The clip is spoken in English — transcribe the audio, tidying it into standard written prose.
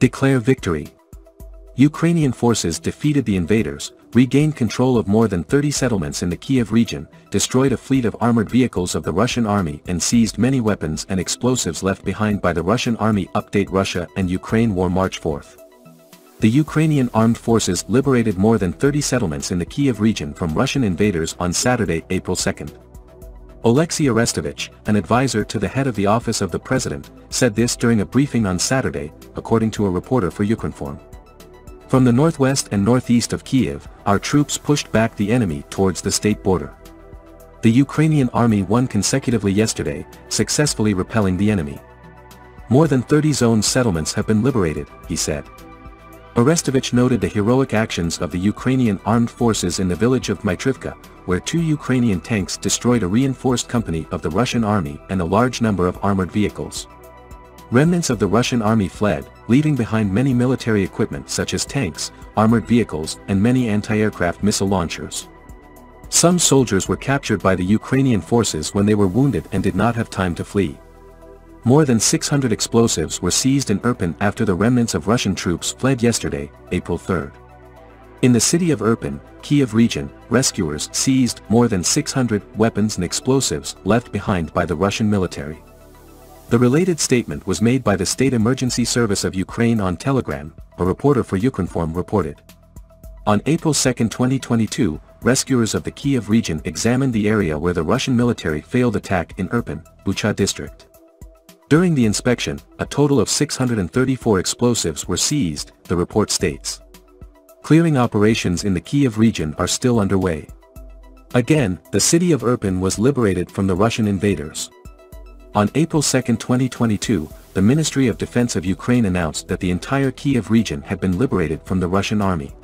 Declare victory. Ukrainian forces defeated the invaders, regained control of more than 30 settlements in the Kyiv region, destroyed a fleet of armored vehicles of the Russian army and seized many weapons and explosives left behind by the Russian army. Update: Russia and Ukraine war March 4th. The Ukrainian armed forces liberated more than 30 settlements in the Kyiv region from Russian invaders on Saturday, April 2nd. Oleksiy Arestovych, an advisor to the head of the Office of the President, said this during a briefing on Saturday, according to a reporter for Ukrinform. From the northwest and northeast of Kyiv, our troops pushed back the enemy towards the state border. The Ukrainian army won consecutively yesterday, successfully repelling the enemy. More than 30 zone settlements have been liberated, he said. Arestovych noted the heroic actions of the Ukrainian armed forces in the village of Dmytrivka, where 2 Ukrainian tanks destroyed a reinforced company of the Russian army and a large number of armored vehicles. Remnants of the Russian army fled, leaving behind many military equipment such as tanks, armored vehicles and many anti-aircraft missile launchers. Some soldiers were captured by the Ukrainian forces when they were wounded and did not have time to flee. More than 600 explosives were seized in Irpin after the remnants of Russian troops fled yesterday, April 3rd. In the city of Irpin, Kyiv region, rescuers seized more than 600 weapons and explosives left behind by the Russian military. The related statement was made by the State Emergency Service of Ukraine on Telegram, a reporter for Ukrinform reported. On April 2, 2022, rescuers of the Kyiv region examined the area where the Russian military failed attack in Irpin, Bucha district. During the inspection, a total of 634 explosives were seized, the report states. Clearing operations in the Kyiv region are still underway. Again, the city of Irpin was liberated from the Russian invaders. On April 2, 2022, the Ministry of Defense of Ukraine announced that the entire Kyiv region had been liberated from the Russian army.